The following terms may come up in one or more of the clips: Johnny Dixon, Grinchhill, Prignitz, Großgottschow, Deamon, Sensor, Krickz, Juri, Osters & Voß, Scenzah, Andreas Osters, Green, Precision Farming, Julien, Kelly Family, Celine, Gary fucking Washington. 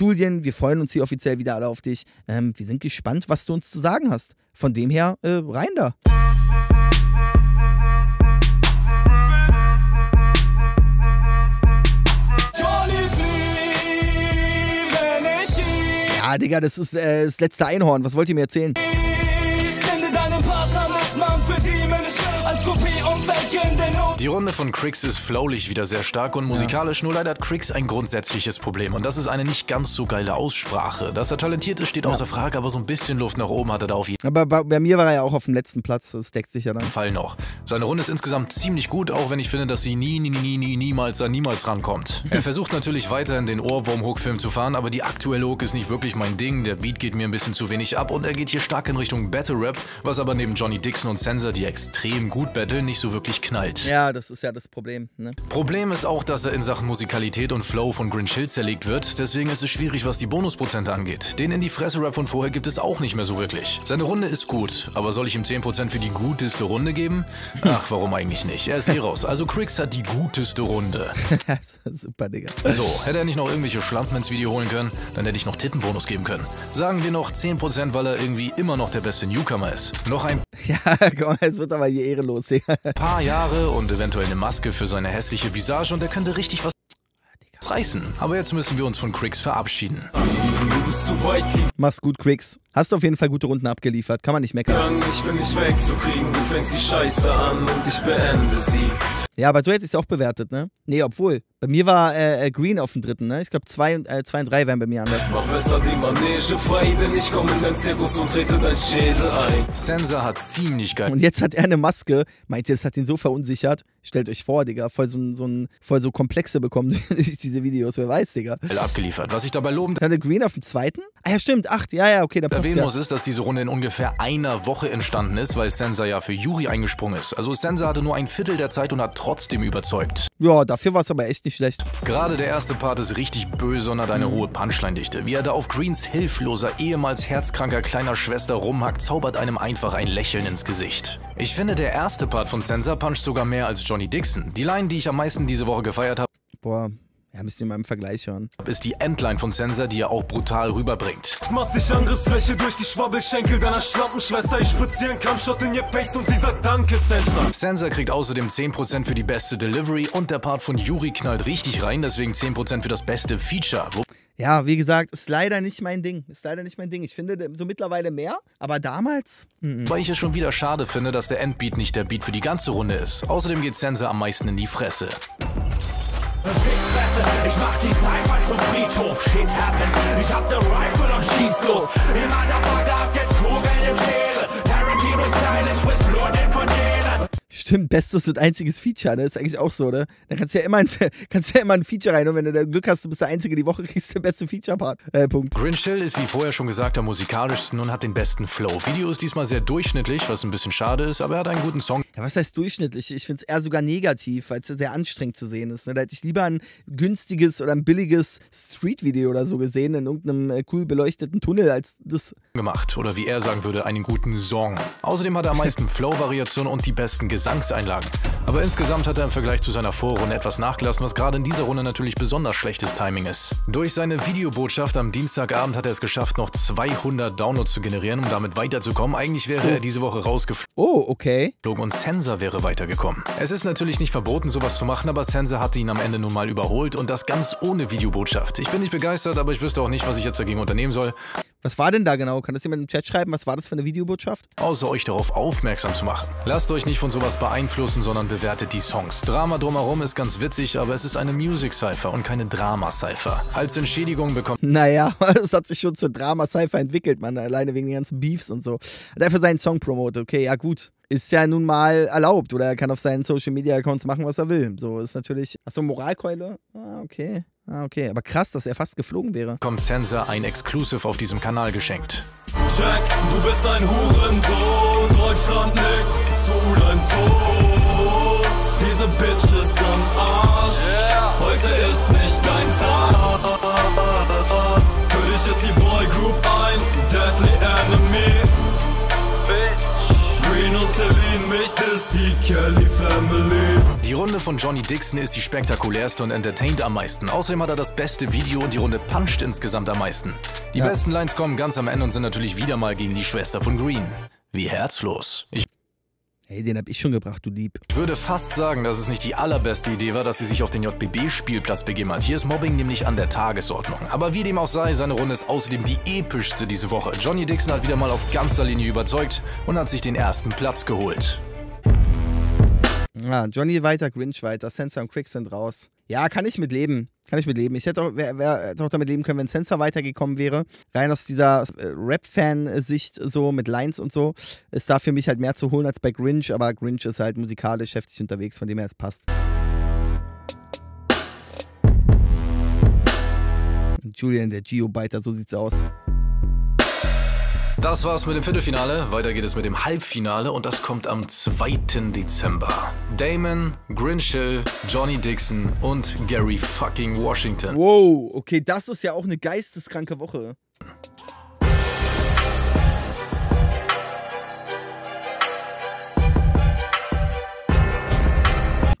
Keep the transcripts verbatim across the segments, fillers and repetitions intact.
Julien, wir freuen uns hier offiziell wieder alle auf dich. Ähm, wir sind gespannt, was du uns zu sagen hast. Von dem her, äh, rein da. Ja, Digga, das ist äh, das letzte Einhorn. Was wollt ihr mir erzählen? Die Runde von Krickz ist flowlich wieder sehr stark und musikalisch, ja. Nur leider hat Krickz ein grundsätzliches Problem und das ist eine nicht ganz so geile Aussprache. Dass er talentiert ist, steht ja außer Frage, aber so ein bisschen Luft nach oben hat er da auf jeden Fall. Aber bei, bei mir war er ja auch auf dem letzten Platz, das deckt sich ja dann. Fall noch. Seine Runde ist insgesamt ziemlich gut, auch wenn ich finde, dass sie nie, nie, nie, nie, niemals an niemals rankommt. Er versucht natürlich weiterhin den Ohrwurm-Hook-Film zu fahren, aber die aktuelle Hook ist nicht wirklich mein Ding, der Beat geht mir ein bisschen zu wenig ab und er geht hier stark in Richtung Battle-Rap, was aber neben Johnny Dixon und Scenzah, die extrem gut battlen, nicht so wirklich knallt. Ja. Das ist ja das Problem, ne? Problem ist auch, dass er in Sachen Musikalität und Flow von Grinchhill zerlegt wird, deswegen ist es schwierig, was die Bonusprozente angeht. Den in die Fresse-Rap von vorher gibt es auch nicht mehr so wirklich. Seine Runde ist gut, aber soll ich ihm zehn Prozent für die guteste Runde geben? Ach, warum eigentlich nicht? Er ist eh raus. Also Krickz hat die guteste Runde. Super, Digga. So, hätte er nicht noch irgendwelche Schlampmans Video holen können, dann hätte ich noch Tittenbonus geben können. Sagen wir noch zehn Prozent, weil er irgendwie immer noch der beste Newcomer ist. Noch ein... Ja, komm, jetzt wird aber hier ehrenlos, Digga. Paar Jahre und eventuell eine Maske für seine hässliche Visage und er könnte richtig was reißen. Aber jetzt müssen wir uns von Krickz verabschieden. Mach's gut, Krickz. Hast du auf jeden Fall gute Runden abgeliefert, kann man nicht meckern. Ich bin nicht wegzukriegen, du fängst die Scheiße an und ich beende sie. Ja, aber so hätte ich es auch bewertet, ne? Nee, obwohl. Bei mir war äh, Green auf dem dritten, ne? Ich glaube, zwei, äh, zwei und drei wären bei mir anders. Mach besser die Manege frei, denn ich komme in den Zirkus und trete dein Schädel ein. Scenzah hat ziemlich geil. Und jetzt hat er eine Maske. Meint ihr, das hat ihn so verunsichert? Stellt euch vor, Digga, voll so, so, ein, voll so Komplexe bekommen durch diese Videos. Wer weiß, Digga. Abgeliefert. Was ich dabei loben... Hatte Green auf dem zweiten? Ah ja, stimmt, acht. Ja, ja, okay, dann passt ja. Erwähnen muss ist, dass diese Runde in ungefähr einer Woche entstanden ist, weil Scenzah ja für Juri eingesprungen ist. Also Scenzah hatte nur ein Viertel der Zeit und hat trotzdem überzeugt. Ja, dafür war es aber echt nicht schlecht. Gerade der erste Part ist richtig böse und hat eine hohe Punchline-Dichte. Wie er da auf Greens hilfloser, ehemals herzkranker kleiner Schwester rumhackt, zaubert einem einfach ein Lächeln ins Gesicht. Ich finde, der erste Part von Scenzah puncht sogar mehr als Johnny Dixon. Die Line, die ich am meisten diese Woche gefeiert habe... Boah... Ja, müsst ihr mal im Vergleich hören. Ist die Endline von Scenzah, die er auch brutal rüberbringt. Massig Angriffsfläche durch die Schwabbelschenkel deiner Schlampenschwester. Ich spazieren kann, statt in ihr Pace und sie sagt Danke, Scenzah. Scenzah kriegt außerdem zehn Prozent für die beste Delivery und der Part von Juri knallt richtig rein, deswegen zehn Prozent für das beste Feature. Wo ja, wie gesagt, ist leider nicht mein Ding. Ist leider nicht mein Ding. Ich finde so mittlerweile mehr, aber damals... Mm-mm. Weil ich es schon wieder schade finde, dass der Endbeat nicht der Beat für die ganze Runde ist. Außerdem geht Scenzah am meisten in die Fresse. Ich mach die Sci-Fi zum Friedhof, shit happens. Ich hab ne Rifle und schieß los. Ihr Motherfucker habt jetzt Kugeln im Schädel. Tarantino Style, ich bis Blut in von denen. Stimmt, bestes und einziges Feature, ne? Ist eigentlich auch so, ne? Da kannst du ja immer ein, kannst ja immer ein Feature rein und wenn du da Glück hast, du bist der Einzige die Woche, kriegst du den besten Feature-Part. Äh, Punkt. Grinchhill ist, wie vorher schon gesagt, am musikalischsten und hat den besten Flow. Video ist diesmal sehr durchschnittlich, was ein bisschen schade ist, aber er hat einen guten Song. Ja, was heißt durchschnittlich? Ich finde es eher sogar negativ, weil es ja sehr anstrengend zu sehen ist, ne? Da hätte ich lieber ein günstiges oder ein billiges Street-Video oder so gesehen, in irgendeinem cool beleuchteten Tunnel, als das... gemacht. Oder wie er sagen würde, einen guten Song. Außerdem hat er am meisten Flow-Variationen und die besten Gesang. Gesangseinlagen. Aber insgesamt hat er im Vergleich zu seiner Vorrunde etwas nachgelassen, was gerade in dieser Runde natürlich besonders schlechtes Timing ist. Durch seine Videobotschaft am Dienstagabend hat er es geschafft, noch zweihundert Downloads zu generieren, um damit weiterzukommen. Eigentlich wäre oh. er diese Woche rausgeflogen oh, okay. und Scenzah wäre weitergekommen. Es ist natürlich nicht verboten, sowas zu machen, aber Scenzah hatte ihn am Ende nun mal überholt und das ganz ohne Videobotschaft. Ich bin nicht begeistert, aber ich wüsste auch nicht, was ich jetzt dagegen unternehmen soll. Was war denn da genau? Kann das jemand im Chat schreiben? Was war das für eine Videobotschaft? Außer euch darauf aufmerksam zu machen. Lasst euch nicht von sowas beeinflussen, sondern bewertet die Songs. Drama drumherum ist ganz witzig, aber es ist eine Music-Cypher und keine Drama-Cypher. Als Entschädigung bekommt... Naja, das hat sich schon zur Drama-Cypher entwickelt, man. Alleine wegen den ganzen Beefs und so. Hat einfach seinen Song promotet. Okay, ja gut. Ist ja nun mal erlaubt. Oder er kann auf seinen Social-Media-Accounts machen, was er will. So ist natürlich... Achso, Moralkeule? Ah, okay. Ah, okay. Aber krass, dass er fast geflogen wäre. Kommt Scenzah ein Exclusive auf diesem Kanal geschenkt. Jack, du bist ein Hurensohn. Deutschland nickt zu deinem Tod. Diese Bitch ist am Arsch. Yeah. Heute ist nicht dein Tag. Für dich ist die Boygroup ein Deadly Enemy. Bitch. Green und Celine, mich ist die Kelly Family. Die Runde von Johnny Dixon ist die spektakulärste und entertaint am meisten. Außerdem hat er das beste Video und die Runde puncht insgesamt am meisten. Die ja. besten Lines kommen ganz am Ende und sind natürlich wieder mal gegen die Schwester von Green. Wie herzlos. Ich Hey, den hab ich schon gebracht, du Dieb. Ich würde fast sagen, dass es nicht die allerbeste Idee war, dass sie sich auf den J B B-Spielplatz begeben hat. Hier ist Mobbing nämlich an der Tagesordnung. Aber wie dem auch sei, seine Runde ist außerdem die epischste diese Woche. Johnny Dixon hat wieder mal auf ganzer Linie überzeugt und hat sich den ersten Platz geholt. Ja, Johnny weiter, Grinch weiter, Sensor und Krickz sind raus. Ja, kann ich mit leben. Kann ich mit leben. Ich hätte auch, wär, wär, hätte auch damit leben können, wenn Scenzah weitergekommen wäre. Rein aus dieser äh, Rap-Fan-Sicht, so mit Lines und so, ist da für mich halt mehr zu holen als bei Grinch. Aber Grinch ist halt musikalisch heftig unterwegs, von dem her es passt. Julien, der Geobiter, so sieht's aus. Das war's mit dem Viertelfinale, weiter geht es mit dem Halbfinale und das kommt am zweiten Dezember. Deamon, Grinchhill, Johnny Dixon und Gary fucking Washington. Wow, okay, das ist ja auch eine geisteskranke Woche.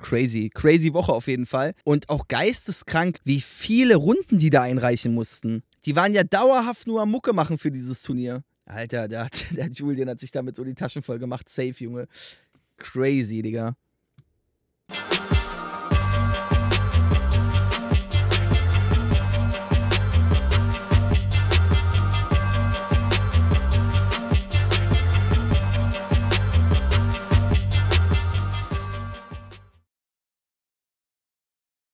Crazy, crazy Woche auf jeden Fall. Und auch geisteskrank, wie viele Runden die da einreichen mussten. Die waren ja dauerhaft nur am Mucke machen für dieses Turnier. Alter, der, der Julien hat sich damit so die Taschen voll gemacht. Safe, Junge. Crazy, Digga.